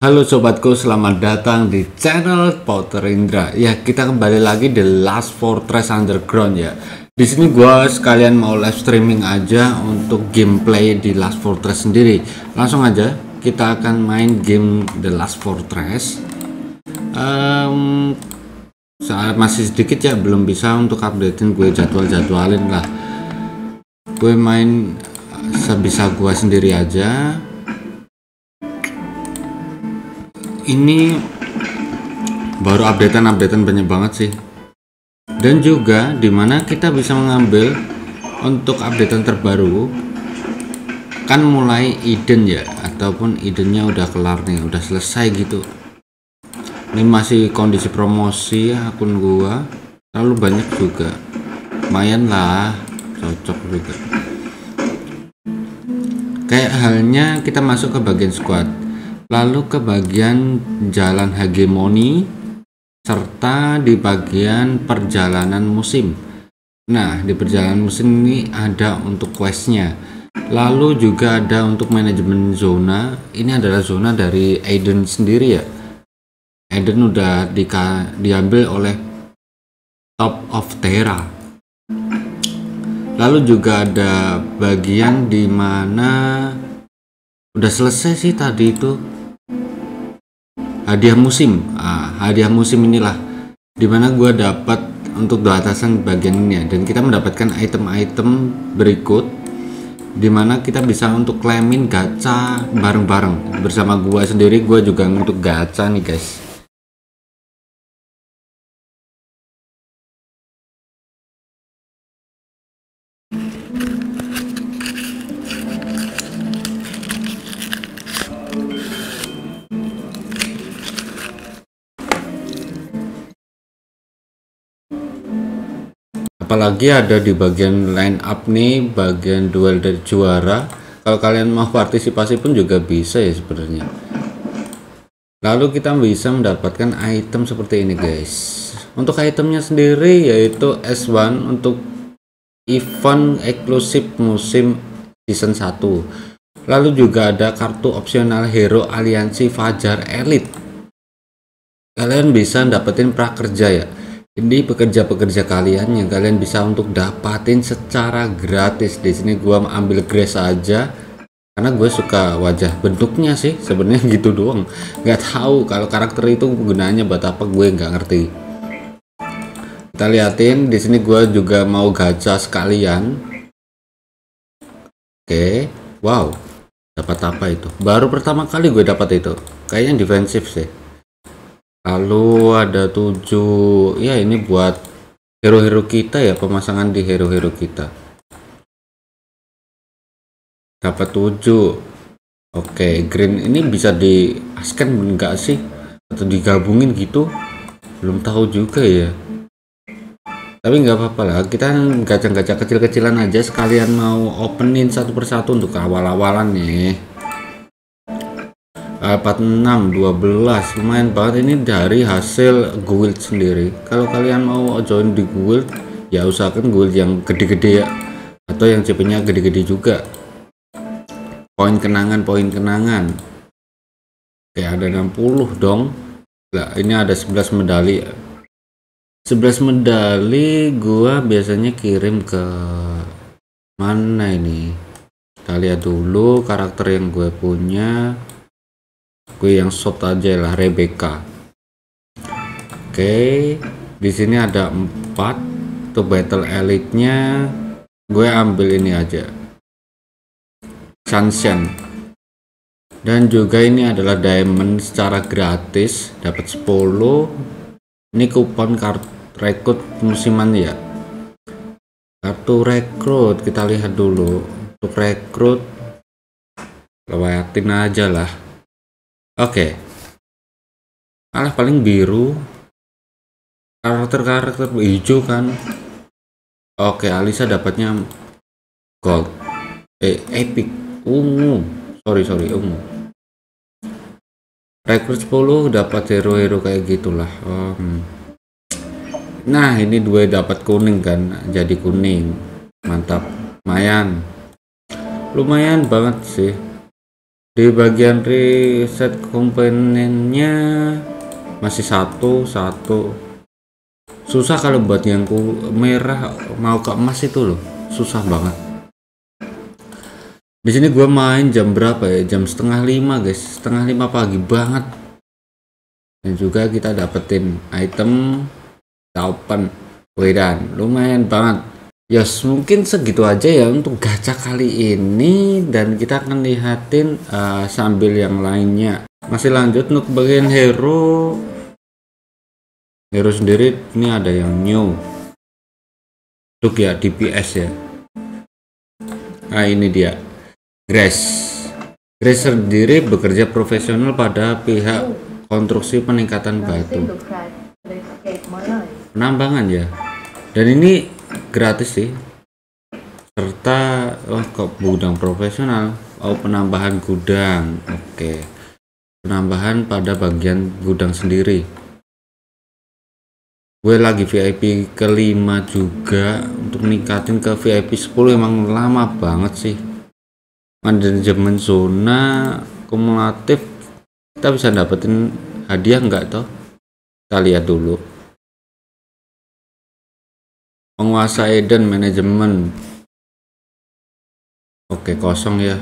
Halo sobatku, selamat datang di channel Potter Indra. Ya, kita kembali lagi di Last Fortress Underground ya. Di sini gua sekalian mau live streaming aja untuk gameplay di Last Fortress sendiri. Langsung aja kita akan main game The Last Fortress. Saat masih sedikit ya, belum bisa untuk updatein gue jadwalin lah. Gue main sebisa gua sendiri aja. Ini baru updatean banyak banget sih, dan juga dimana kita bisa mengambil untuk updatean terbaru kan mulai Aden ya, ataupun Adennya udah kelar nih, udah selesai gitu. Ini masih kondisi promosi akun gua, terlalu banyak juga, lumayan lah, cocok juga. Kayak halnya kita masuk ke bagian squad, lalu ke bagian jalan hegemoni, serta di bagian perjalanan musim. Nah, di perjalanan musim ini ada untuk questnya, lalu juga ada untuk manajemen zona. Ini adalah zona dari Aden sendiri ya. Aden udah diambil oleh Top of Terra. Lalu juga ada bagian dimana udah selesai sih tadi itu, hadiah musim. Hadiah musim inilah dimana gue dapat untuk batasan bagiannya, dan kita mendapatkan item-item berikut dimana kita bisa untuk claimin gacha bareng-bareng bersama gue sendiri. Gue juga untuk gacha nih guys. Apalagi ada di bagian line up nih, bagian duel dari juara. Kalau kalian mau partisipasi pun juga bisa ya sebenarnya. Lalu kita bisa mendapatkan item seperti ini guys. Untuk itemnya sendiri yaitu S1 untuk event eksklusif musim season 1. Lalu juga ada kartu opsional hero aliansi Fajar Elite. Kalian bisa dapetin prakerja ya. Ini pekerja-pekerja kalian yang kalian bisa untuk dapatin secara gratis. Di sini gua ambil grace aja karena gue suka wajah bentuknya sih, sebenarnya gitu doang. Nggak tahu kalau karakter itu gunanya buat apa, gue nggak ngerti. Kita liatin di sini, gua juga mau gacha sekalian. Oke, wow, dapat apa itu? Baru pertama kali gue dapat itu, kayaknya defensif sih. Lalu ada 7 ya, ini buat hero-hero kita ya, pemasangan di hero-hero kita. Dapat 7. Oke, green ini bisa di asken enggak sih, atau digabungin gitu, belum tahu juga ya. Tapi nggak apa-apa lah, kita gacha-gacha kecil-kecilan aja sekalian mau openin satu persatu untuk awal-awalan nih. 46, 12 lumayan banget ini dari hasil guild sendiri. Kalau kalian mau join di guild ya usahakan guild yang gede-gede ya, atau yang CP-nya gede-gede juga. Poin kenangan. Kayak ada 60 dong. Nah, ini ada 11 medali. 11 medali gua biasanya kirim ke mana ini? Kita lihat dulu karakter yang gue punya. Gue yang shot aja lah, Rebecca. Oke, di sini ada 4 tuh battle elite-nya. Gue ambil ini aja, Sunshine. Dan juga ini adalah diamond secara gratis, dapat 10. Ini kupon kartu rekrut musiman ya. Kartu rekrut kita lihat dulu. Untuk rekrut lewatin aja lah. Oke, paling biru, karakter hijau kan. Oke, Alisa dapatnya gold, epic, ungu, ungu. Rekrut 10 dapat hero-hero kayak gitulah. Nah, ini 2 dapat kuning kan, jadi kuning, mantap, lumayan banget sih. Di bagian reset komponennya masih satu. Susah kalau buat yang merah mau ke emas itu loh, susah banget. Di sini gue main jam berapa ya, jam setengah 5 guys, setengah 5 pagi banget. Dan juga kita dapetin item open wedan, lumayan banget. Yes, mungkin segitu aja ya untuk gacha kali ini, dan kita akan lihatin sambil yang lainnya. Masih lanjut untuk bagian hero sendiri. Ini ada yang new untuk ya DPS ya. Nah ini dia Grace sendiri bekerja profesional pada pihak konstruksi peningkatan batu penambangan ya, dan ini gratis sih, serta kok gudang profesional. Oh, penambahan gudang. Oke, penambahan pada bagian gudang sendiri. Gue lagi VIP ke-5 juga untuk meningkatin ke VIP 10. Emang lama banget sih. Manajemen zona kumulatif kita bisa dapetin hadiah enggak toh? Kita lihat dulu. Penguasa Aden manajemen. Oke, kosong ya.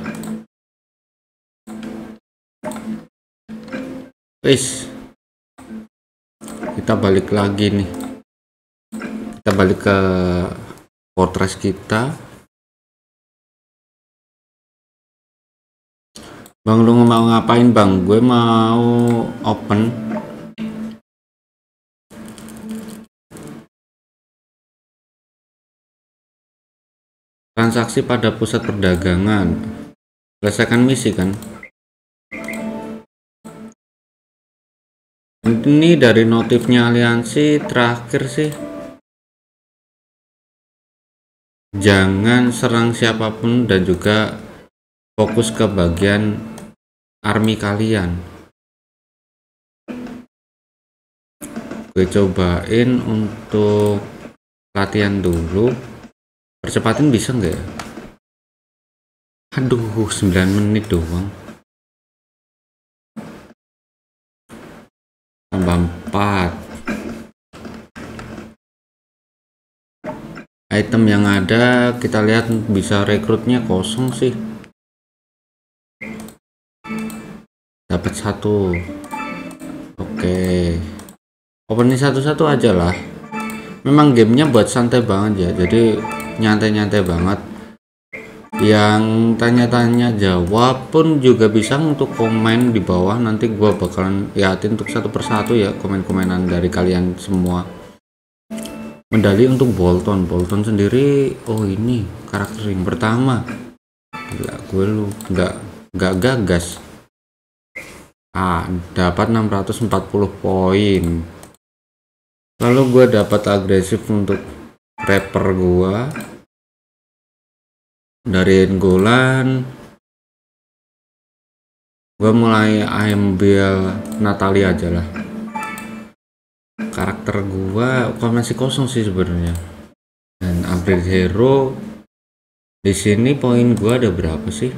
Wis. Kita balik lagi nih. Kita balik ke fortress kita. Bang, lu mau ngapain, Bang? Gue mau open. Transaksi pada pusat perdagangan, selesaikan misi kan. Ini dari notifnya aliansi terakhir sih, jangan serang siapapun dan juga fokus ke bagian army kalian. Gue cobain untuk latihan dulu. Percepatin bisa nggak ya? Aduh, 9 menit doang. Tambah 4 item yang ada. Kita lihat bisa rekrutnya kosong sih. Dapat 1. Oke, opening satu-satu aja lah. Memang gamenya buat santai banget ya, jadi nyantai-nyantai banget. Yang tanya-tanya jawab pun juga bisa untuk komen di bawah. Nanti gua bakalan liatin untuk satu persatu ya komen-komenan dari kalian semua. Medali untuk Bolton sendiri. Oh, ini karakter yang pertama. Gila, gue lu nggak gagas. Ah, dapat 640 poin. Lalu gue dapat agresif untuk rapper gua dari Enggolan. Gua mulai ambil Natalia aja lah. Karakter gua kok masih kosong sih sebenarnya. Dan upgrade hero di sini poin gua ada berapa sih?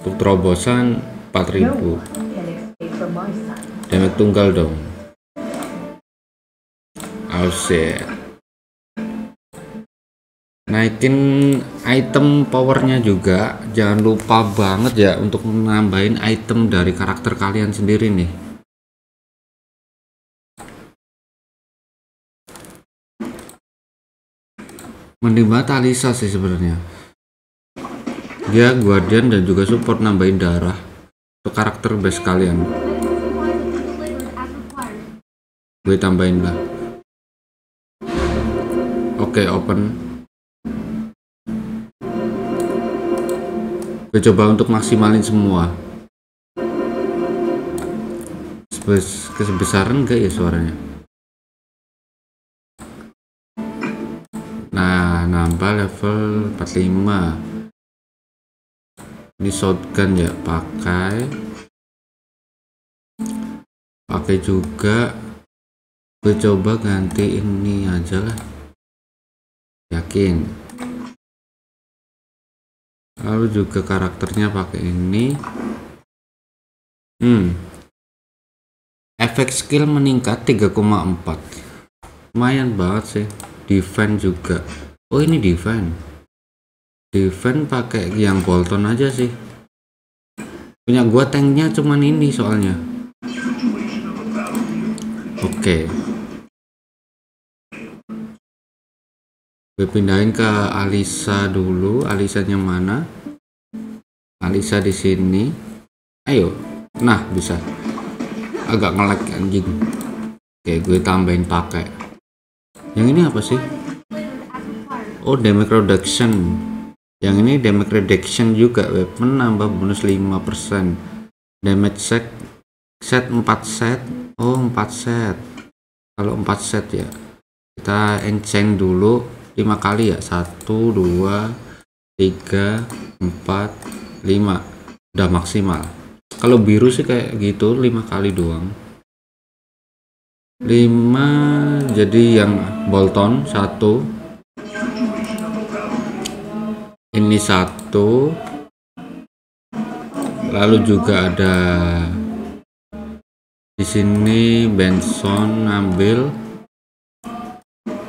Untuk terobosan 4000. Damage tunggal dong. Offset. Naikin item powernya juga, jangan lupa banget ya untuk menambahin item dari karakter kalian sendiri nih. Menimba Talisa sih sebenarnya. Dia guardian dan juga support, nambahin darah untuk karakter base kalian. Gue tambahin lah. Oke, open. Gue coba untuk maksimalin semua. Kesebesaran enggak ya suaranya? Nah, nambah level 45. Ini shotgun ya, pakai juga. Gue coba ganti ini aja lah. Yakin lalu juga karakternya pakai ini. Efek skill meningkat 3,4, lumayan banget sih. Defense juga, oh ini defense pakai yang Bolton aja sih. Punya gua tanknya cuman ini soalnya. Oke, gue pindahin ke Alisa dulu. Alisanya mana? Alisa di sini. Ayo, nah bisa. Agak ngelag anjing. Oke, gue tambahin pakai. Yang ini apa sih? Oh, damage reduction. Yang ini damage reduction juga, weapon nambah bonus 5%. Damage set 4 set. Oh, 4 set. Kalau 4 set ya. Kita enceng dulu 5 kali ya, 1 2 3 4 5, udah maksimal. Kalau biru sih kayak gitu 5 kali doang, 5. Jadi yang Bolton 1, ini 1, lalu juga ada di sini Benson ambil.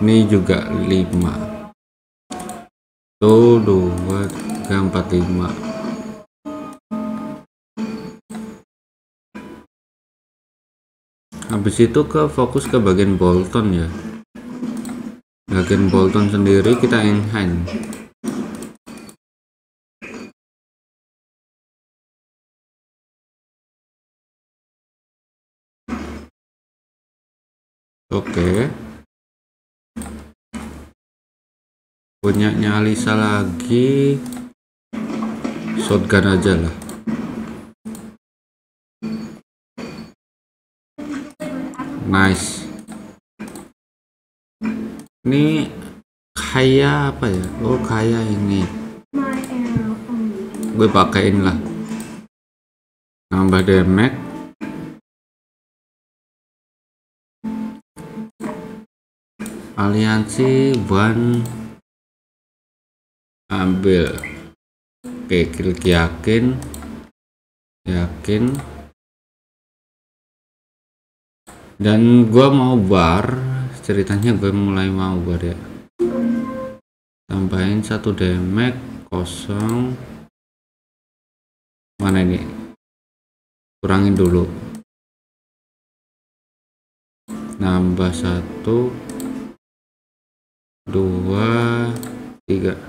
Ini juga 5. Tuh 2 3 4 5. Habis itu ke fokus ke bagian Bolton ya. Bagian Bolton sendiri kita enhance. Oke. Punyanya Alisa lagi, shotgun aja lah. Nice. Ini kaya apa ya? Oh kaya ini. Gue pakein lah. Nambah damage. Aliansi one. Ambil, oke, klik yakin, dan gua mau bar. Ceritanya gue mulai mau bar ya. Tambahin 1 damage, kosong. Mana ini? Kurangin dulu. Nambah 1 2 3.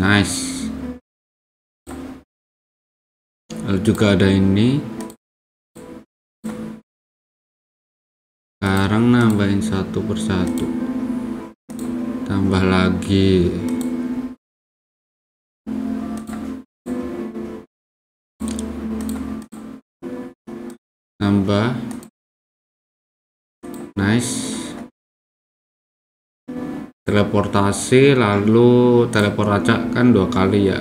Nice. Lalu juga ada ini. Sekarang nambahin 1 persatu. Tambah lagi. Nambah. Nice. Teleportasi, lalu teleport acak kan 2 kali ya,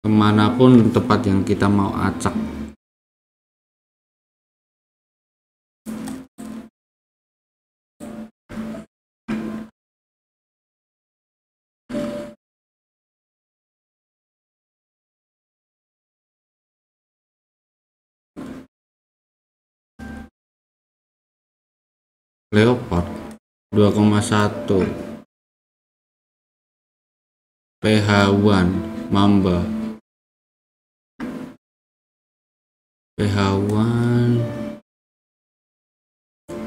kemanapun tempat yang kita mau acak. Leopard 2,1, PH1 Mamba, PH1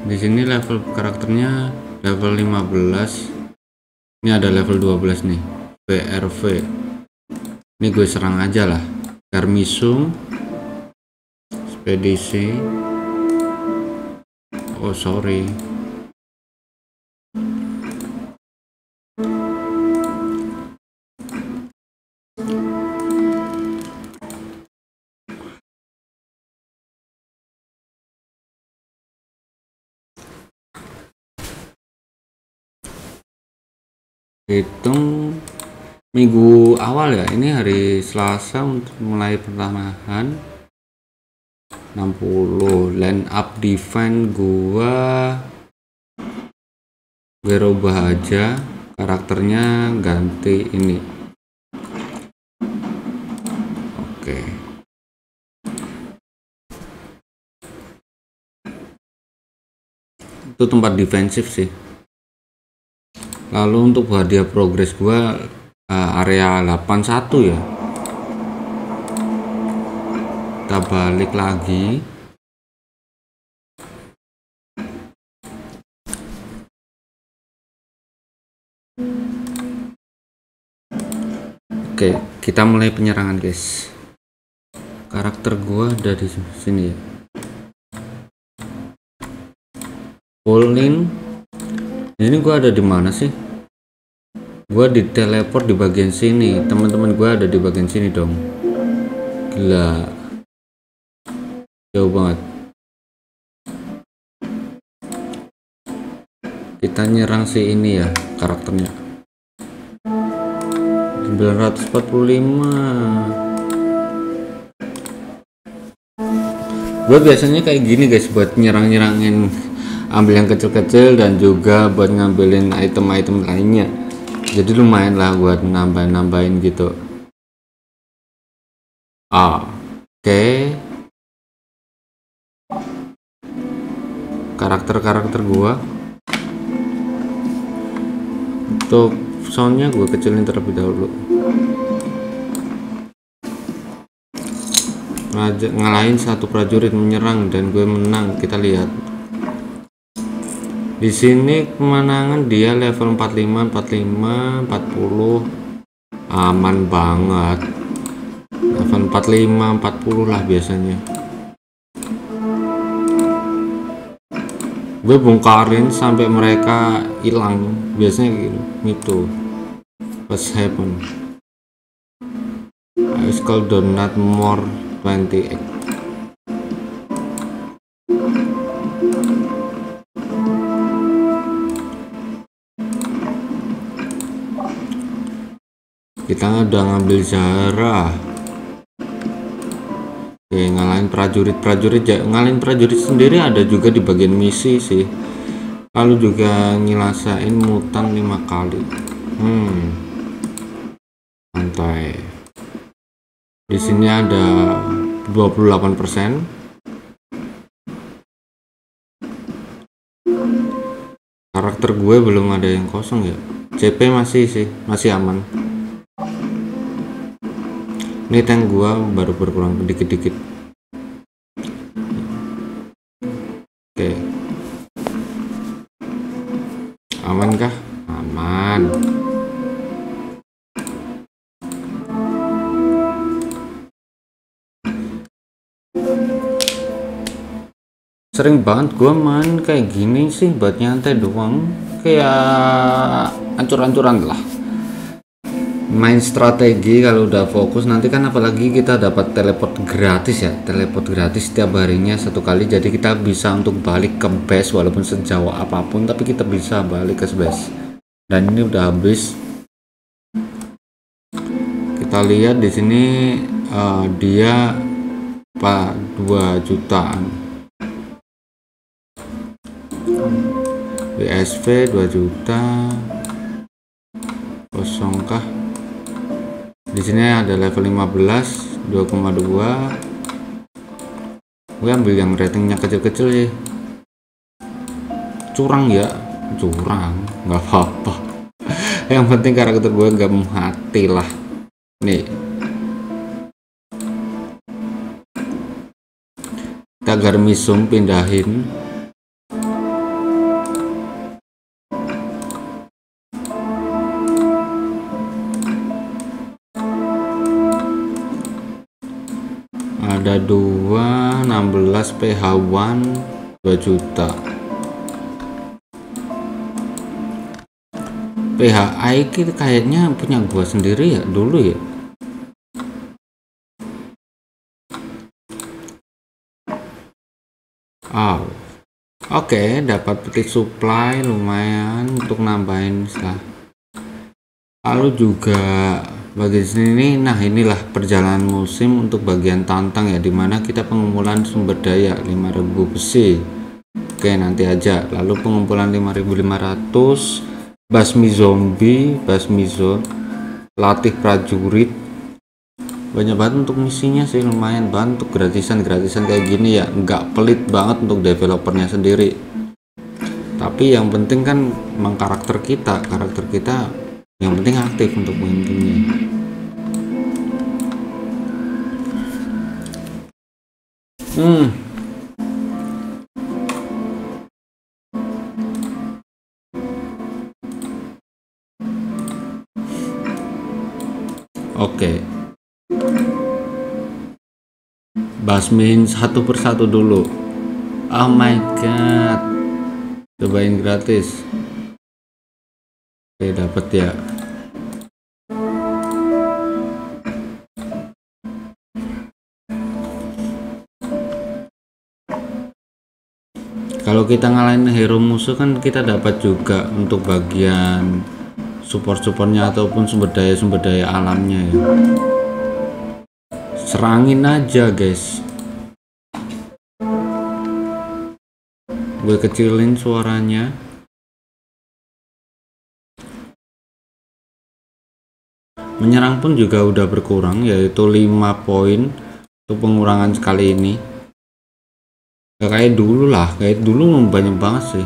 di sini level karakternya level 15. Ini ada level 12 nih, BRV. Ini gue serang aja lah. Garmisum, Spedisi. Oh sorry. Hitung minggu awal ya, ini hari Selasa untuk mulai pertanahan. 60 line up defense gua rubah aja Karakternya ganti ini. Oke. Itu tempat defensif sih. Lalu untuk hadiah progres gua area 81 ya. Kita balik lagi. Oke, kita mulai penyerangan, guys. Karakter gua ada di sini ya. Polling. Ini gua ada di mana sih? Gua di teleport di bagian sini. Teman-teman gua ada di bagian sini dong. Gila. Jauh banget. Kita nyerang si ini ya karakternya. 945. Gue biasanya kayak gini guys, buat nyerang-nyerangin, ambil yang kecil-kecil dan juga buat ngambilin item-item lainnya. Jadi lumayan lah buat nambah-nambahin gitu. Oke. Karakter-karakter gua. Untuk soundnya gue kecilin terlebih dahulu. Ngalahin satu prajurit menyerang dan gue menang. Kita lihat di sini kemenangan dia level 45 40 aman banget. Level 45 40 lah biasanya. Gue bongkarin sampai mereka hilang, biasanya gitu. What's happen? I call donut more 20. Kita udah ngambil Zahra. Oke, ngalahin prajurit sendiri ada juga di bagian misi sih. Lalu juga ngilasain mutan 5 kali. Santai. Di sini ada 28%. Karakter gue belum ada yang kosong ya. CP masih sih, masih aman. Ini tank gua baru berkurang dikit-dikit. Oke. Aman kah? Aman. Sering banget gua main kayak gini sih, buat nyantai doang. Kayak ancur-ancuran lah. Main strategi kalau udah fokus nanti kan, apalagi kita dapat teleport gratis ya, teleport gratis setiap harinya 1 kali, jadi kita bisa untuk balik ke base walaupun sejauh apapun, tapi kita bisa balik ke base. Dan ini udah habis. Kita lihat di sini dia apa 2 jutaan, WSV 2 juta kosong kah? Di sini ada level 15 2,2. Gue ambil yang ratingnya kecil-kecil sih. Curang ya, curang nggak apa-apa. Yang penting karakter gue nggak mati lah. Nih, kita garnisum pindahin. Ada 2 16, PH1 2 juta, PHI kayaknya punya gua sendiri ya dulu ya. Oke, dapat petik supply lumayan untuk nambahin lah. Lalu juga bagian sini, nah inilah perjalanan musim untuk bagian tantang ya, dimana kita pengumpulan sumber daya 5000 besi. Oke, nanti aja. Lalu pengumpulan 5500, basmi zombie, basmi zone, latih prajurit. Banyak banget untuk misinya sih, lumayan banget untuk gratisan kayak gini ya, nggak pelit banget untuk developernya sendiri. Tapi yang penting kan memang karakter kita yang penting aktif untuk main gamenya. Oke. Basmin satu persatu dulu. Oh my god. Cobain gratis. Oke, dapat ya. Kalau kita ngalahin hero musuh kan kita dapat juga untuk bagian support-supportnya ataupun sumber daya alamnya ya. Serangin aja guys, gue kecilin suaranya. Menyerang pun juga udah berkurang, yaitu 5 poin untuk pengurangan sekali ini. Gak kayak dulu lah, kayak dulu banyak banget sih.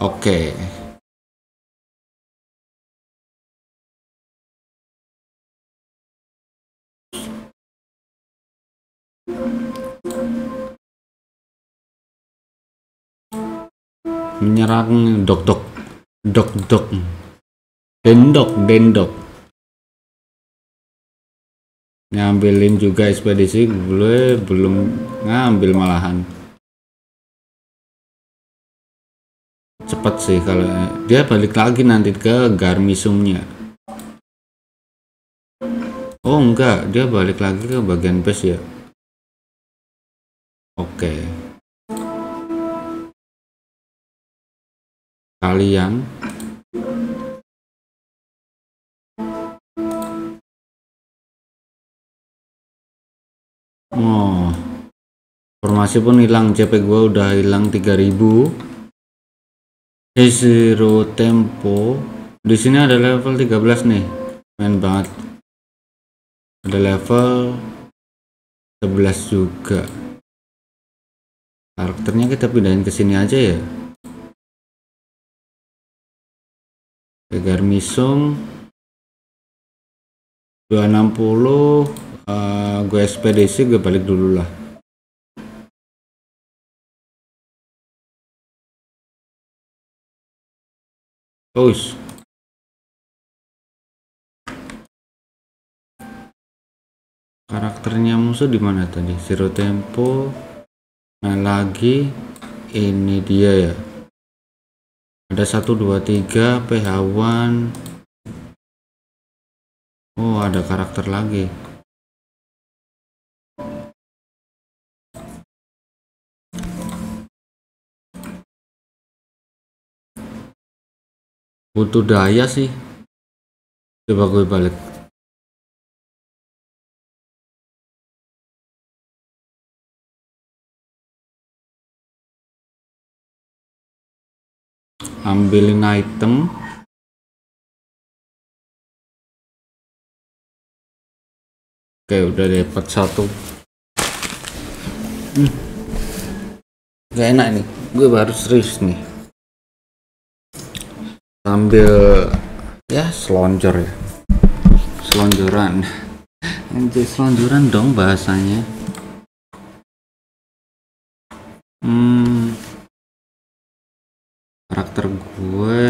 Oke. Menyerang dok dendok, ngambilin juga ekspedisi gue belum ngambil malahan. Cepet sih kalau dia balik lagi nanti ke garnisumnya. Oh enggak, dia balik lagi ke bagian base ya. Oke. Kalian formasi pun hilang, CP gua udah hilang 3000. Zero tempo. Di sini ada level 13 nih. Main banget. Ada level 11 juga. Karakternya kita pindahin ke sini aja ya. Garnisum 260, gue ekspedisi, gue balik dulu lah. Terus karakternya musuh di mana tadi? Zero tempo. Nah lagi ini dia ya. Ada 1, 2, 3 PH1. Oh ada karakter lagi. Butuh daya sih. Coba gue balik. Ambilin item. Oke, udah dapat 1. Gak enak nih, gue baru serius nih. Sambil ya selonjor ya, selonjoran, nanti selonjoran dong bahasanya. Karakter gue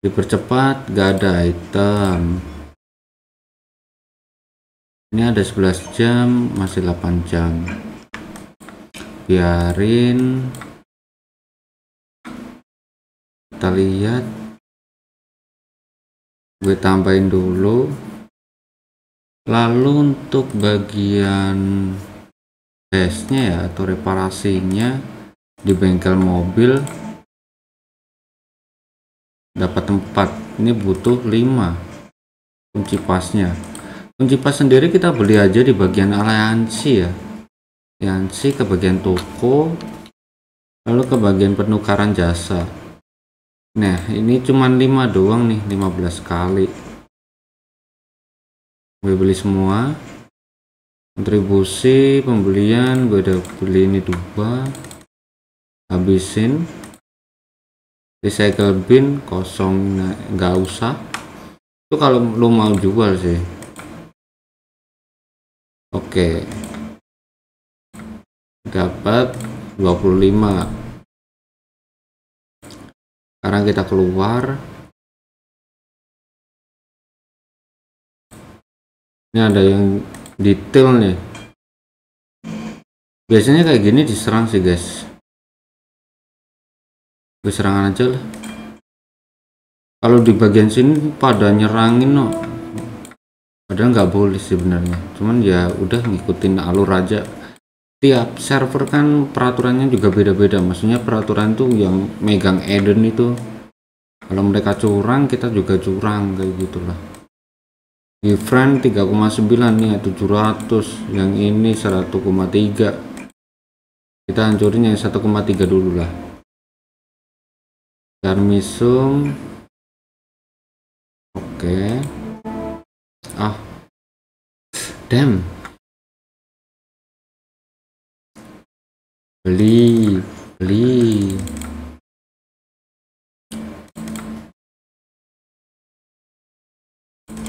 dipercepat, gak ada item. Ini ada 11 jam, masih 8 jam. Biarin. Kita lihat. Gue tambahin dulu. Lalu untuk bagian tesnya ya atau reparasinya di bengkel mobil dapat 4. Ini butuh 5 kunci pasnya. Kunci pas sendiri kita beli aja di bagian aliansi ya, aliansi ke bagian toko, lalu ke bagian penukaran jasa. Nah ini cuman 5 doang nih, 15 kali gue beli semua. Kontribusi pembelian gue udah beli ini 2, habisin. Recycle bin kosong, nggak usah. Itu kalau lu mau jual sih. Oke, dapat 25. Sekarang kita keluar. Ini ada yang detail nih. Biasanya kayak gini diserang sih guys. Gue serangan aja lah. Kalau di bagian sini pada nyerangin no. Padahal nggak boleh sih sebenarnya. Cuman ya udah ngikutin alur aja. Tiap server kan peraturannya juga beda-beda. Maksudnya peraturan tuh yang megang Aden itu. Kalau mereka curang kita juga curang kayak gitulah. Di friend 3,9 nih 700, yang ini 1,3. Kita hancurin yang 1,3 dulu lah. Garmisum. Oke. Ah. Damn. Beli.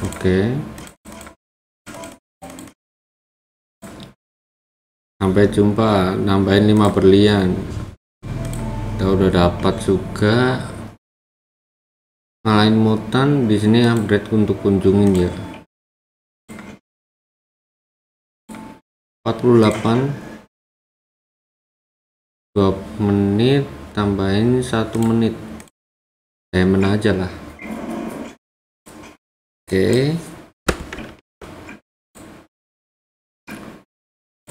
Oke. Sampai jumpa, nambahin 5 berlian. Kita udah dapat juga. Ngalahin mutan di sini, upgrade untuk kunjungin ya. 48 2 menit tambahin 1 menit. Diamond aja lah. Oke.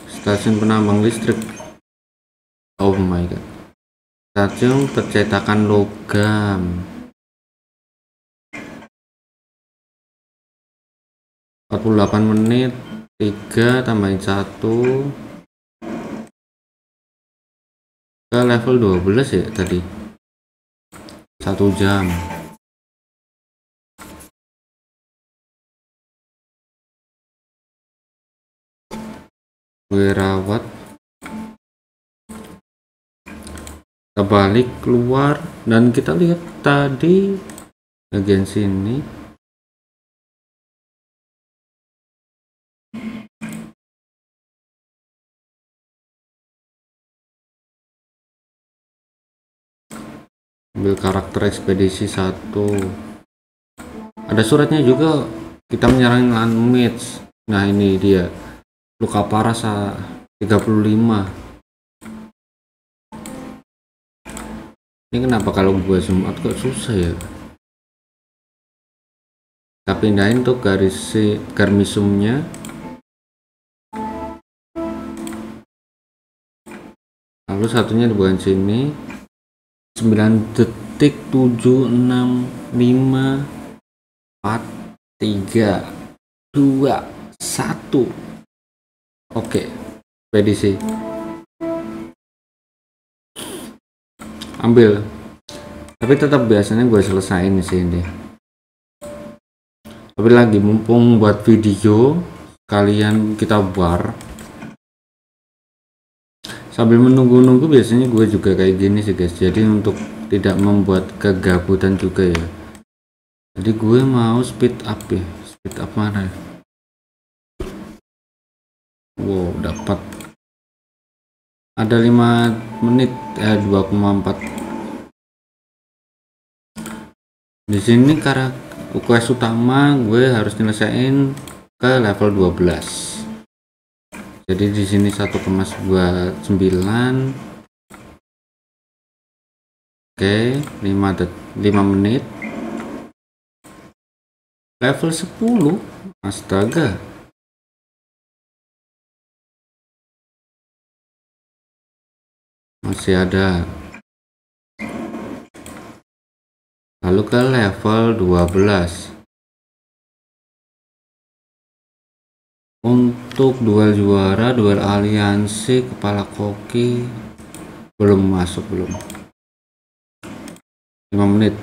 Stasiun penambang listrik. Oh my god. Stasiun percetakan logam. 48 menit, 3 tambahin 1. Ke level 12 ya tadi. 1 jam. Gue rawat, kita balik keluar dan kita lihat tadi bagian sini ambil karakter ekspedisi 1, ada suratnya juga. Kita menyerang lawan mage. Nah ini dia luka parah 35. Ini kenapa kalau gue zoom out kok susah ya? Kita pindahin tuh garis garmisumnya. Lalu satunya di bagian sini. 9 detik 7 6 5 4 3 2 1. Oke, ekspedisi. Ambil. Tapi tetap biasanya gue selesain di sini. Tapi lagi mumpung buat video, kalian kita bar. Sambil menunggu-nunggu biasanya gue juga kayak gini sih guys. Jadi untuk tidak membuat kegabutan juga ya. Jadi gue mau speed up ya. Speed up mana ya? Wow, dapat ada 5 menit, 2,4. Di sini karakter quest utama gue harus nyelesain ke level 12. Jadi di sini 1,29. Oke, 5 menit. Level 10. Astaga. Masih ada. Lalu ke level 12. Untuk duel juara, duel aliansi, kepala koki belum masuk, belum. 5 menit.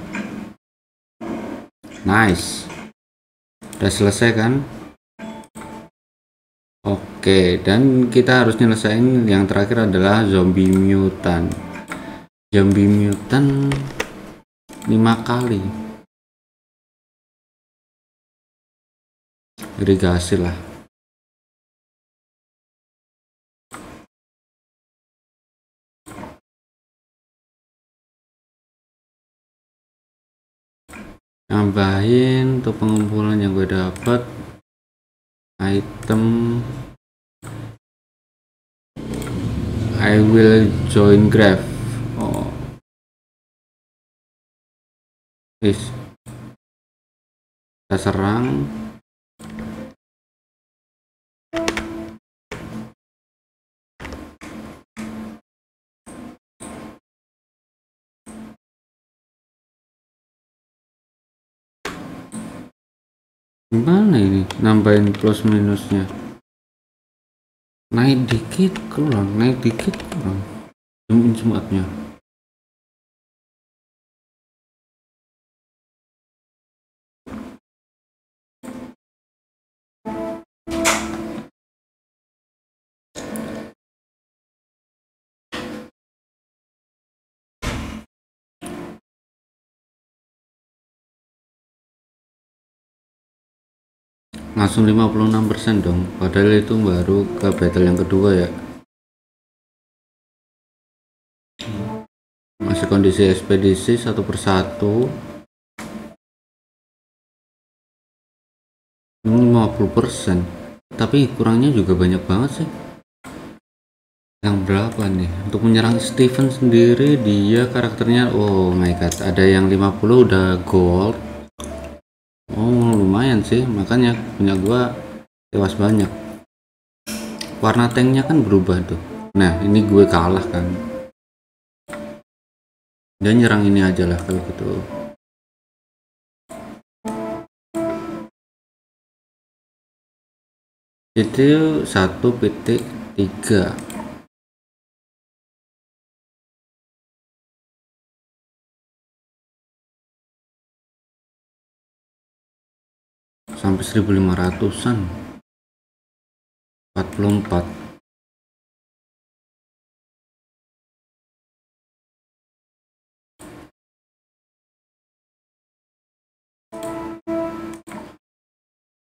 Nice. Udah selesai kan? Oke, dan kita harus nyelesain yang terakhir adalah zombie mutant. Zombie mutant 5 kali. Irigasi lah. Nambahin tuh pengumpulan yang gue dapat item. I will join graph. Oh, please. Kita serang. Gimana ini nambahin plus minusnya? Naik dikit kurang, naik dikit kurang. Zoomin semuanya. Langsung 56% dong, padahal itu baru ke battle yang kedua ya, masih kondisi ekspedisi satu persatu. 50%, tapi kurangnya juga banyak banget sih. Yang berapa nih untuk menyerang Steven sendiri? Dia karakternya, oh my god, ada yang 50 udah gold. Oh lumayan sih, makanya punya gua tewas banyak. Warna tanknya kan berubah tuh. Nah ini gue kalah kan. Dan nyerang ini aja lah kalau gitu. Itu 1.3. Sampai 1500-an. 44.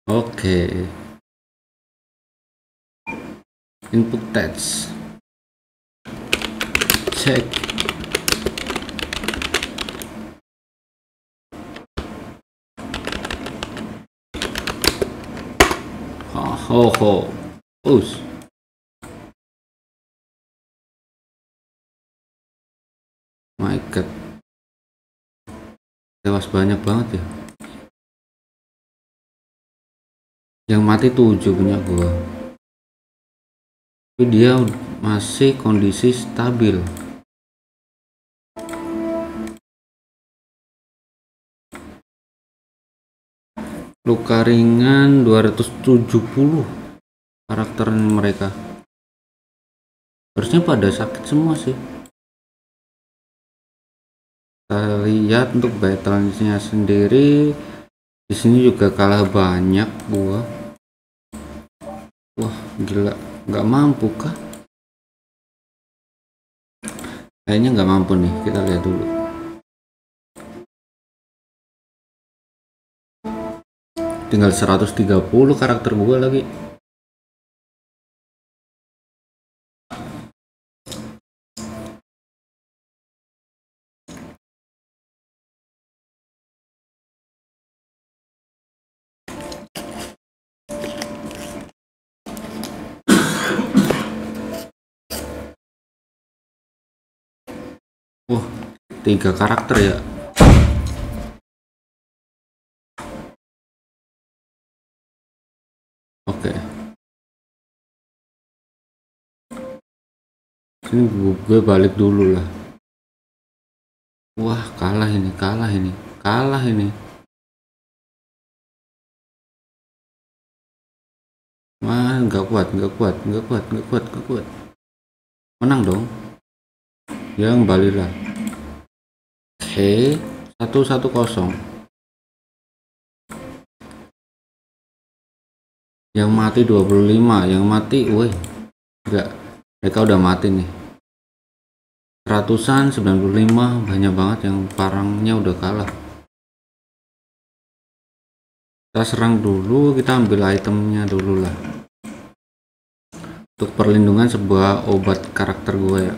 Oke. Input text. Cek. Hoho, us. My God, tewas banyak banget ya. Yang mati 7 punya gua. Tapi dia masih kondisi stabil. Luka ringan 270 karakter mereka. Harusnya pada sakit semua sih. Kita lihat untuk battle-nya sendiri. Di sini juga kalah banyak gua. Wah, gila, nggak mampu kah? Kayaknya nggak mampu nih. Kita lihat dulu. Tinggal 130 karakter gua lagi. Wah, 3 karakter ya. Oke. Ini gue balik dulu lah. Wah, kalah ini, kalah ini, kalah ini. Wah, nggak kuat. Menang dong. Ya, kembalilah. Oke, 110. Yang mati 25, yang mati, woi. Enggak. Mereka udah mati nih. 100-an 95, banyak banget yang parangnya udah kalah. Kita serang dulu, kita ambil itemnya dulu lah. Untuk perlindungan sebuah obat karakter gue ya.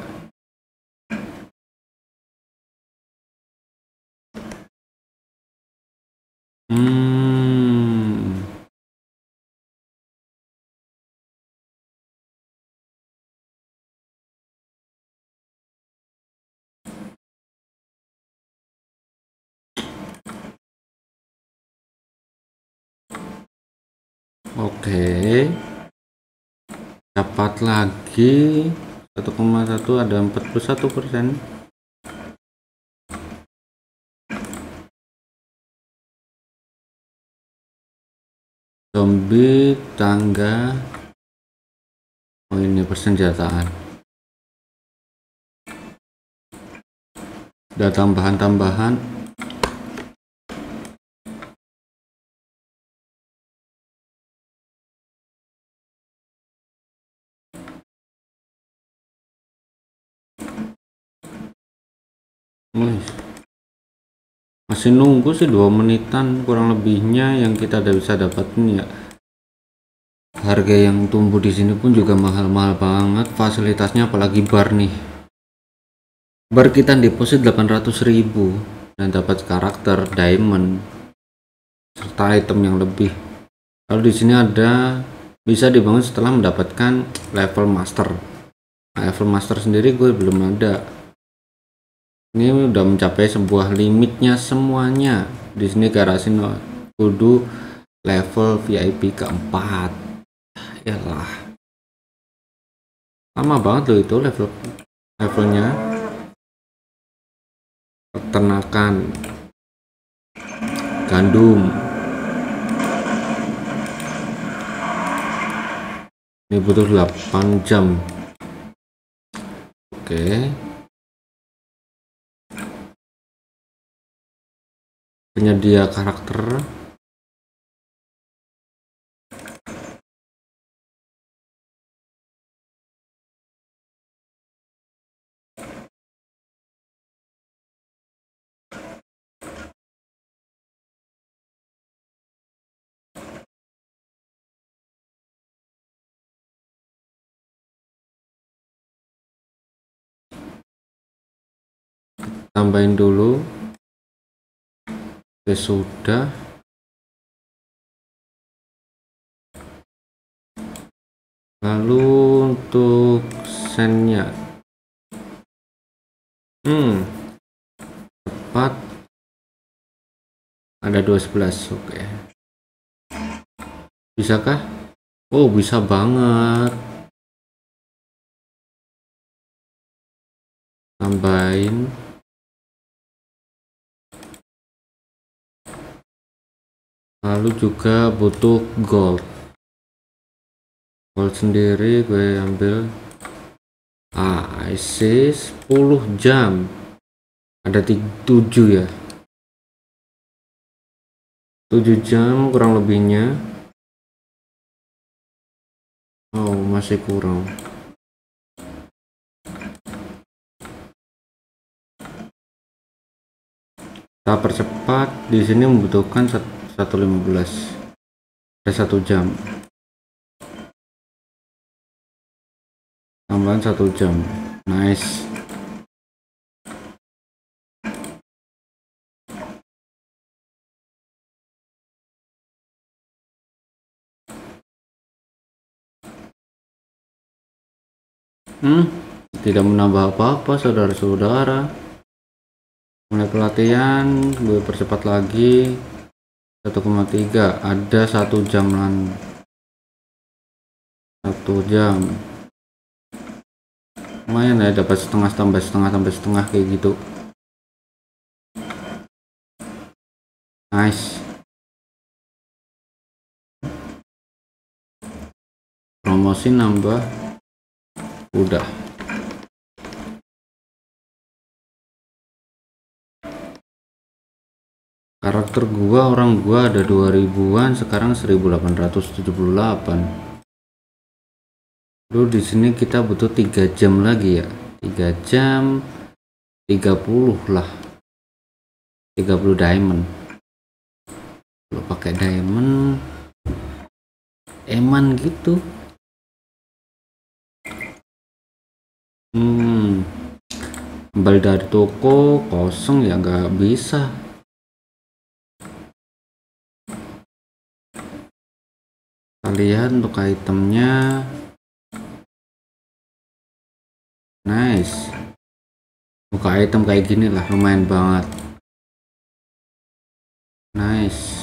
Oke, dapat lagi 1,1 ada 41%. Zombie tangga. Oh ini persenjataan. Ada tambahan-tambahan. Masih nunggu sih 2 menitan kurang lebihnya yang kita udah bisa dapatin ya. Harga yang tumbuh di sini pun juga mahal-mahal banget, fasilitasnya apalagi bar nih. Bar kita deposit 800.000 dan dapat karakter diamond serta item yang lebih. Lalu di sini ada bisa dibangun setelah mendapatkan level master. Nah, level master sendiri gue belum ada. Ini udah mencapai sebuah limitnya semuanya. Di sini garasi kudu level VIP keempat. Yalah. Lama banget loh itu levelnya. Peternakan gandum. Ini butuh 8 jam. Oke. Penyedia karakter tambahin dulu. Oke, sudah. Lalu untuk sennya tepat ada 12. Oke, bisakah? Oh bisa banget. Tambahin lalu juga butuh gold sendiri gue ambil IC 10 jam ada 7 ya, 7 jam kurang lebihnya. Oh masih kurang. Kita percepat, di sini membutuhkan 1:15 ada 1 jam tambahan 1 jam. Nice. Tidak menambah apa-apa saudara-saudara. Mulai pelatihan gue percepat lagi 1,3 ada 1 jam lagi. 1 jam lumayan ya, dapat setengah tambah setengah sampai setengah kayak gitu. Nice. Promosi nambah udah. Karakter gua, orang gua ada 2000-an, sekarang 1878. Duh, di sini kita butuh 3 jam lagi ya. 3 jam 30 lah. 30 diamond. Lu pakai diamond eman gitu. Kembali dari toko kosong ya, nggak bisa. Lihat untuk itemnya, nice. Buka item kayak gini lah, lumayan banget, nice.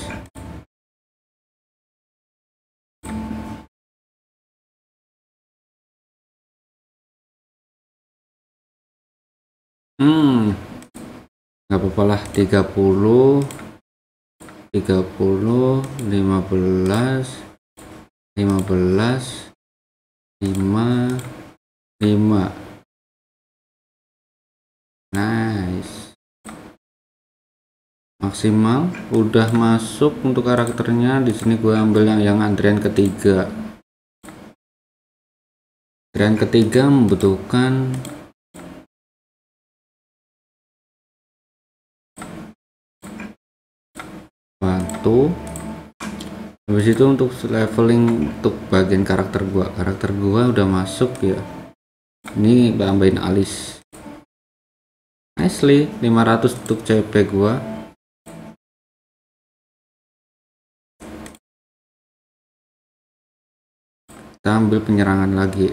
Nggak apa-apa lah, 30 15 5, nice. Maksimal udah masuk untuk karakternya. Di sini gue ambil yang antrian ketiga. Antrian ketiga membutuhkan batu. Habis itu untuk leveling untuk bagian karakter gua. Karakter gua udah masuk ya. Ini tambahin alis. Nicely 500 untuk CP gua. Kita ambil penyerangan lagi.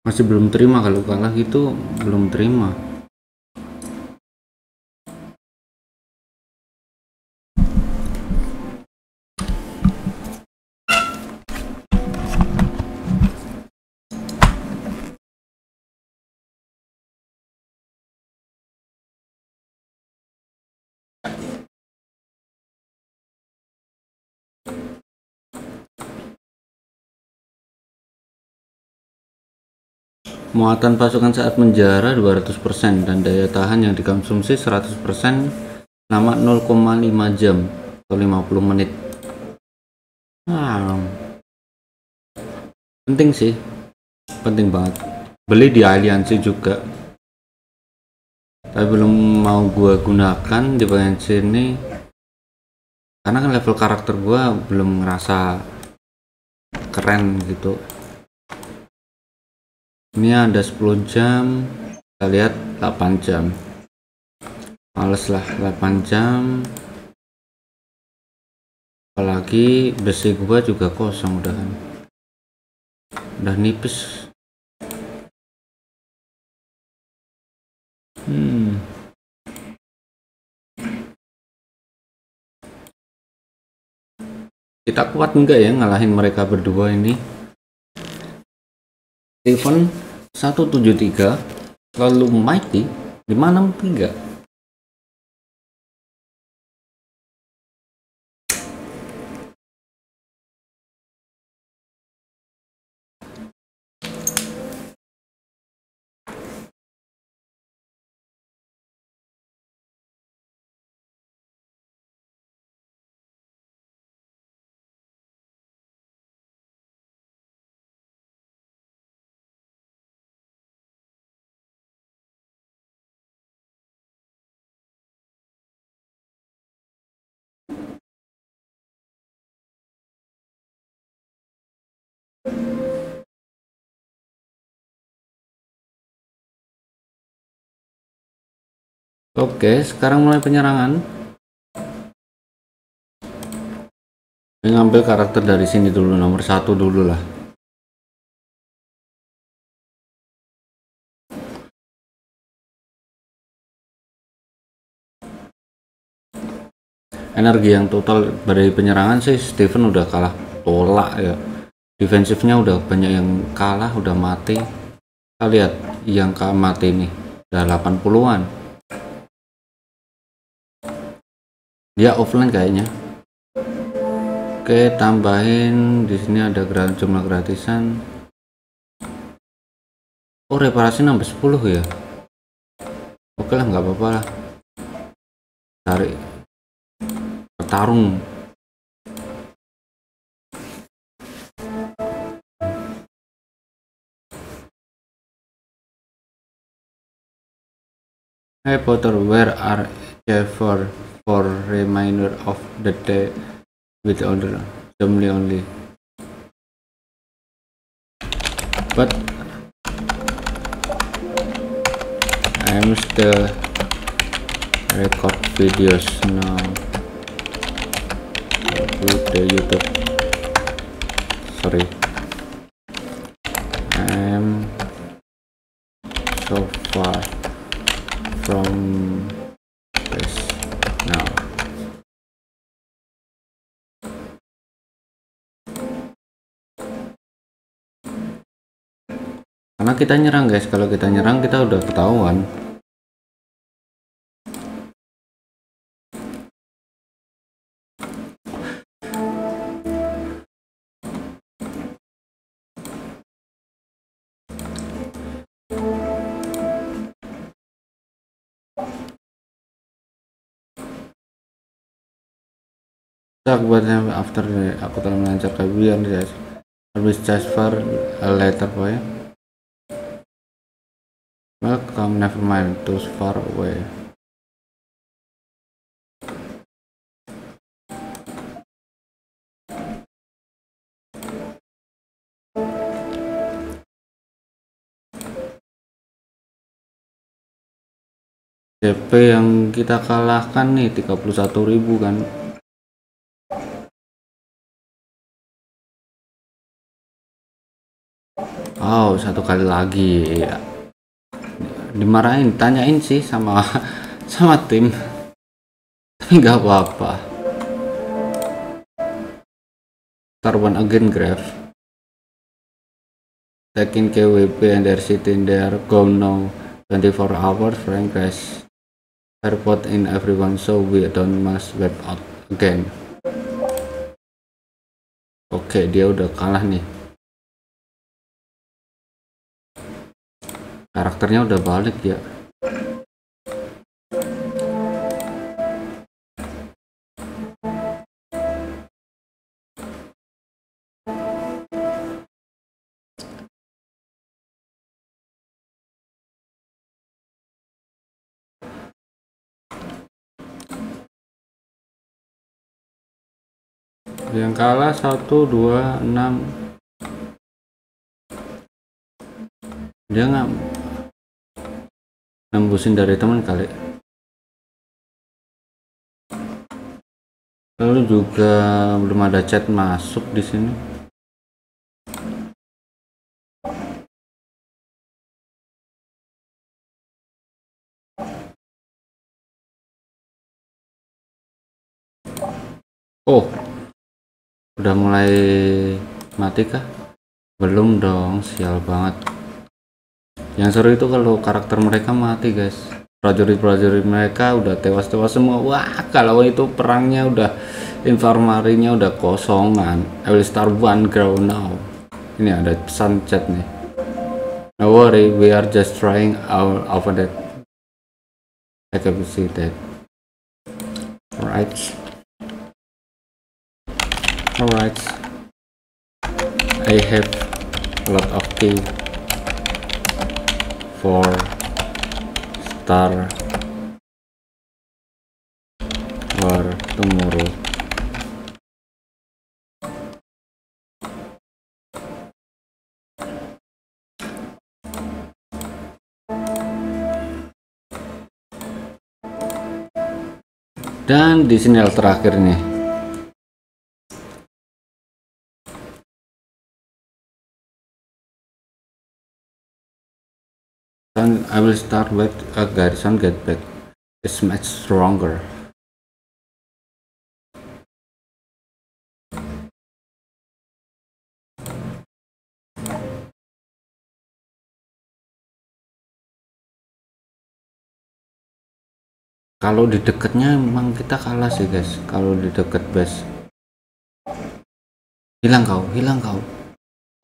Masih belum terima, kalau kalah gitu belum terima. Muatan pasukan saat menjara 200% dan daya tahan yang dikonsumsi 100% selama 0,5 jam atau 50 menit. Penting sih, penting banget. Beli di aliansi juga, tapi belum mau gua gunakan di bagian sini karena kan level karakter gua belum ngerasa keren gitu. Ini ada 10 jam, kita lihat 8 jam. Males lah 8 jam. Apalagi besi gua juga kosong udah. Udah nipis. Kita kuat enggak ya ngalahin mereka berdua ini? Steven 173, lalu Mighty 563. Oke, sekarang mulai penyerangan. Ini ngambil karakter dari sini dulu, nomor 1 dulu lah. energi yang total dari penyerangan sih Steven udah kalah tolak ya, defensifnya udah banyak yang kalah, udah mati. Kita lihat yang mati nih udah 80-an. Dia offline kayaknya. Oke, tambahin di sini ada jumlah gratisan. Oh, reparasi nambah 10 ya. Oke lah, nggak apa-apa lah. Tarik petarung. Hey Potter, where are Jeffer for remainder of the day with order only but I'm still record videos now with the YouTube. Sorry, I'm so far from this now. Karena kita nyerang guys, kalau kita nyerang kita udah ketahuan. Buatnya after aku telah melancar kebian guys, habis transfer later boy. Welcome, never mind, too far away. DP yang kita kalahkan nih 31.000 kan. Oh, satu kali lagi ya. Dimarahin, tanyain sih sama tim, tapi nggak apa-apa. Carbon again graph taking KWP and they're sitting there gone now 24 hours frank crash airport in everyone so we don't must web out again. Oke, dia udah kalah nih. Karakternya udah balik ya. Yang kalah 1, 2, 6. Dia nggak nembusin dari teman kali. Lalu juga belum ada chat masuk di sini. Oh, udah mulai mati kah? Belum dong, sial banget. Yang seru itu kalau karakter mereka mati guys, prajurit-prajurit mereka udah tewas-tewas semua. Wah, kalau itu perangnya udah, informarinya udah kosongan. I will start one ground now. Ini ada pesan chat nih. No worry, we are just trying our alphabet. I can see that. Alright. Alright. I have a lot of things for star war tomorrow. Dan di sini yang terakhir nih. I will start with a garrison get back. It's much stronger. Kalau di deketnya memang kita kalah sih guys. Kalau di deket base. Hilang kau, hilang kau.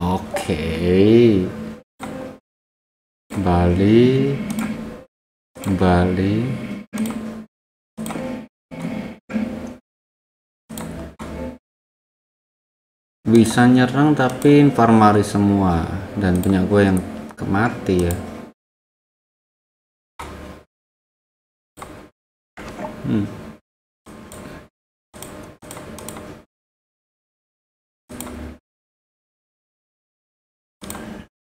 Oke. Kembali. Kembali. Bisa nyerang tapi infirmary semua. Dan punya gue yang mati ya.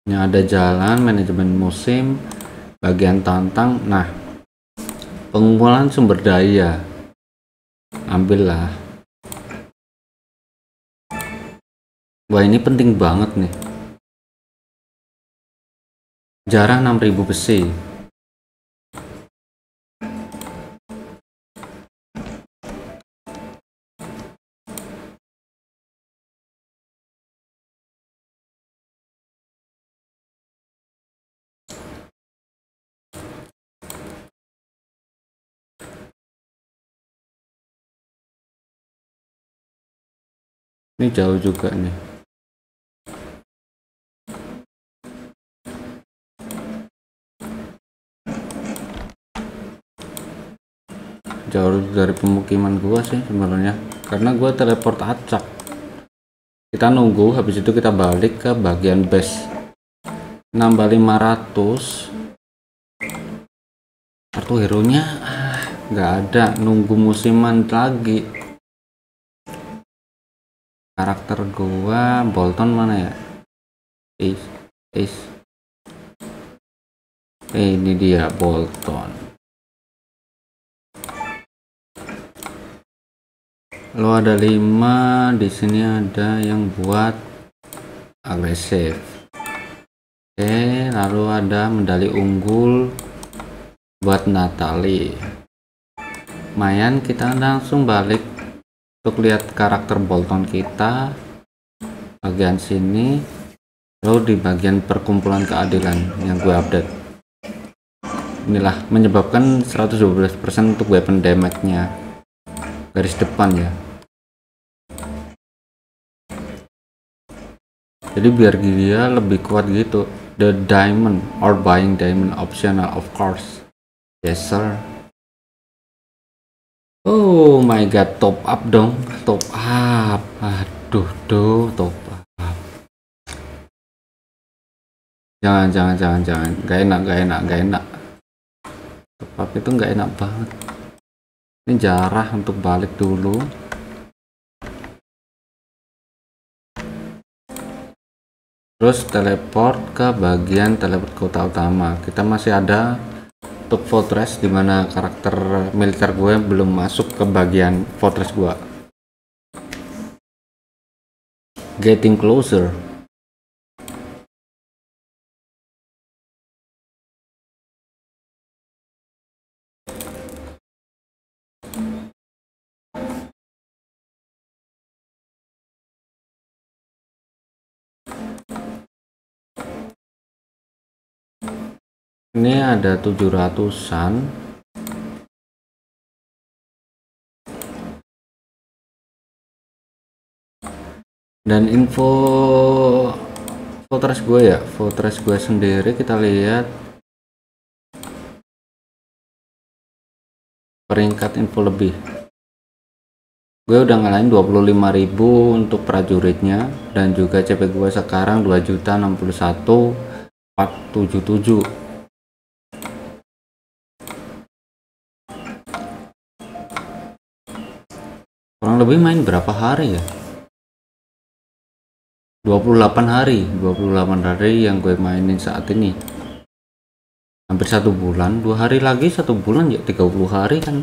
Ini ada jalan manajemen musim bagian tantang. Nah, pengumpulan sumber daya ambillah. Wah, ini penting banget nih. Jarah 6000 besi. Ini jauh juga nih. Jauh dari pemukiman gua sih sebenarnya, karena gua teleport acak. Kita nunggu, habis itu kita balik ke bagian base. Nambah 500. Kartu hero-nya nggak ada, nunggu musiman lagi. Karakter gua Bolton mana ya? Ini dia Bolton. Lo ada 5, di sini ada yang buat agresif. Oke, lalu ada medali unggul buat Natalie. Lumayan, kita langsung balik untuk lihat karakter Bolton kita bagian sini, lalu di bagian perkumpulan keadilan yang gue update. Inilah menyebabkan 112% untuk weapon damage-nya garis depan ya. Jadi biar dia lebih kuat gitu. The diamond or buying diamond optional of course. Yes sir. Oh my god, top up dong, top up. Aduh, top up. Jangan, jangan. Gak enak. Top up itu gak enak banget. Ini jarah untuk balik dulu. Terus teleport ke bagian teleport kota utama. Kita masih ada Top Fortress, dimana karakter militer gue belum masuk ke bagian Fortress gue. Getting closer. Ini ada 700-an. Dan info Fortress gue ya, Fortress gue sendiri kita lihat peringkat info lebih. Gue udah ngalahin 25.000 untuk prajuritnya, dan juga CP gue sekarang 2.061.477. Kurang lebih main berapa hari ya? 28 hari yang gue mainin saat ini. Hampir 1 bulan, 2 hari lagi 1 bulan ya, 30 hari kan.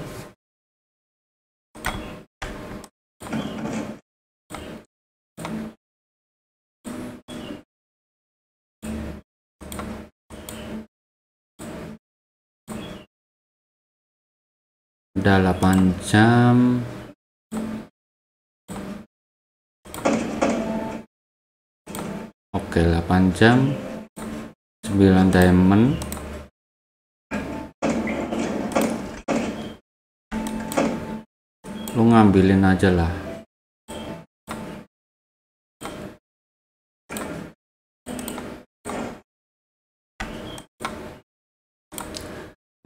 Udah 8 jam. Oke, 8 jam 9 diamond. lu ngambilin aja lah.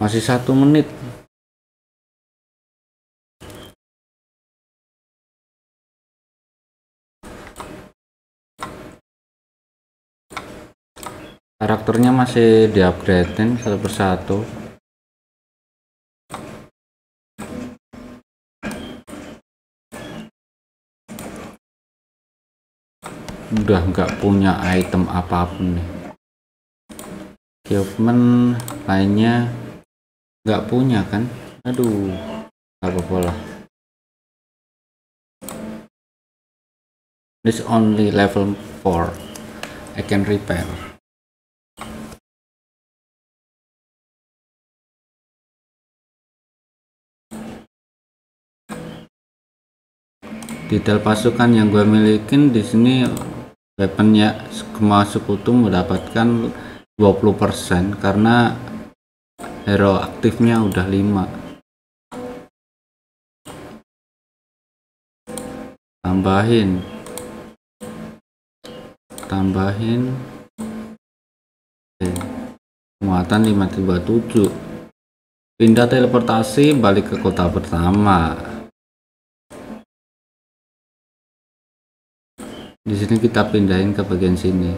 Masih 1 menit. Karakternya masih diupgrade-in satu persatu. Udah nggak punya item apapun nih. Equipment lainnya nggak punya kan? Aduh, nggak apa-apa lah. This only level 4. I can repair. Detail pasukan yang gue milikin di sini, weaponnya Skema Sekutu mendapatkan 20% karena hero aktifnya udah 5. Tambahin muatan 537. Pindah teleportasi balik ke kota pertama. Di sini kita pindahin ke bagian sini.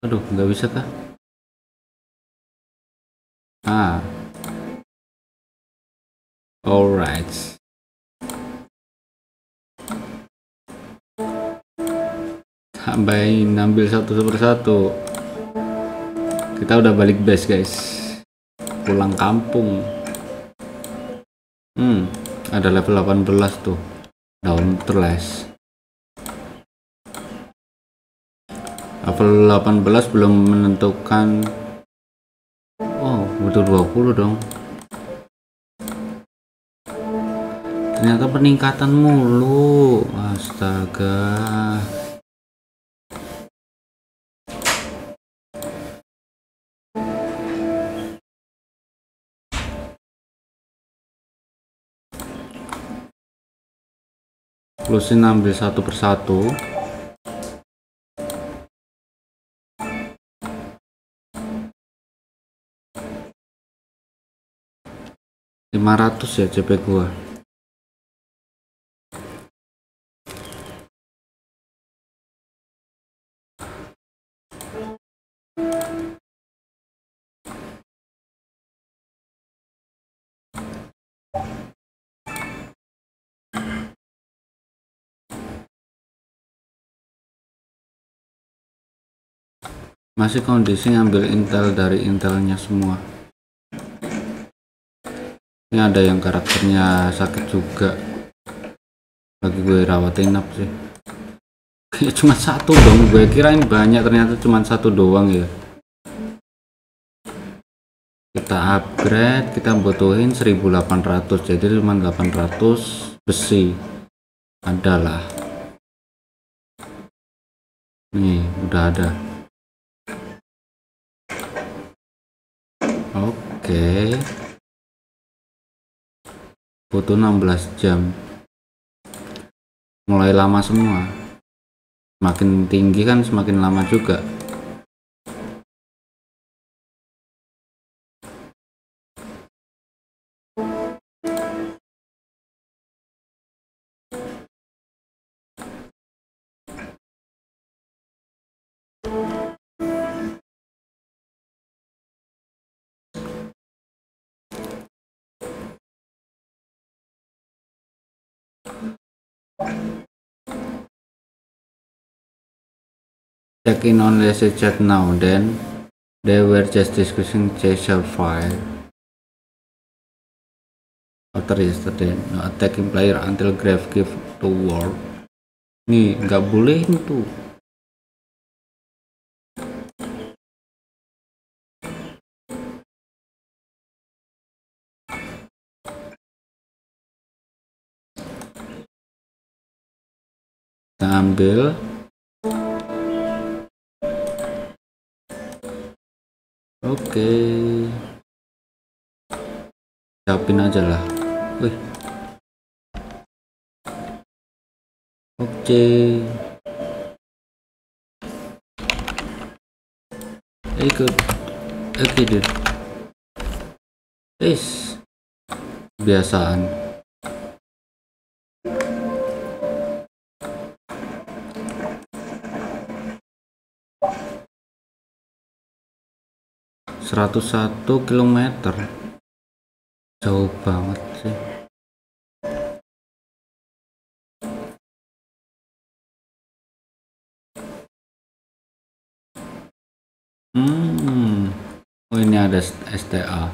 Aduh, nggak bisa kah? Ah, alright. Tambahin, ambil satu persatu. Kita udah balik base, guys. Pulang kampung. Ada level 18 tuh. Down trash. Level 18 belum menentukan. Oh, butuh 20 dong. Ternyata peningkatan mulu. Astaga. Plusin ambil satu persatu. Ratus ya CP gua. Masih kondisi ngambil intel dari intelnya semua. Ini ada yang karakternya sakit juga, lagi gue rawatin up sih. Cuma satu dong, gue kirain banyak, ternyata cuma satu doang ya. Kita upgrade, kita butuhin 1800, jadi cuma 800 besi adalah. Nih udah ada. Oke. Butuh 16 jam. Mulai lama semua. Makin tinggi kan semakin lama juga. Check in on the chat now, then they were just discussing Cheshire Fire. After yesterday, no attacking player until grave give to war. Nih, nggak boleh itu. Ambil oke, siapin aja lah. Wih, Oke dude, is kebiasaan. Km 101 jauh banget sih. Oh, ini ada STA.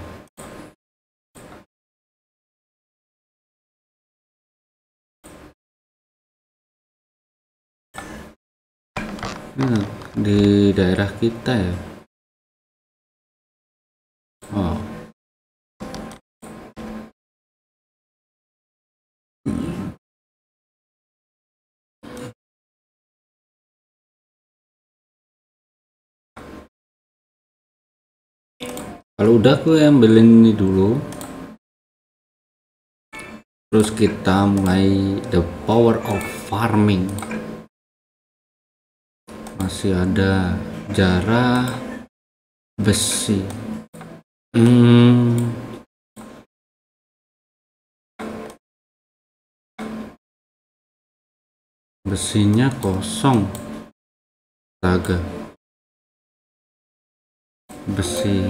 Di daerah kita ya. Oh. Kalau udah aku ambilin ini dulu, terus kita mulai the power of farming. Masih ada jarah besi. Besinya kosong. Astaga. Besi.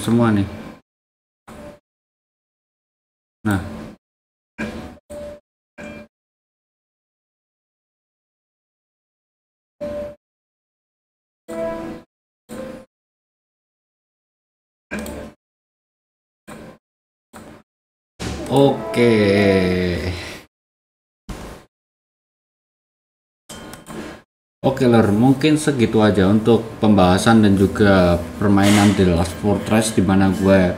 Semua nih. Nah, oke. Oke lor, mungkin segitu aja untuk pembahasan dan juga permainan di Last Fortress, dimana gue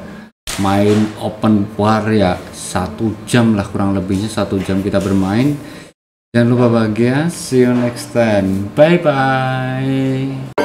main open war ya 1 jam lah, kurang lebihnya 1 jam kita bermain. Jangan lupa bahagia, see you next time, bye bye.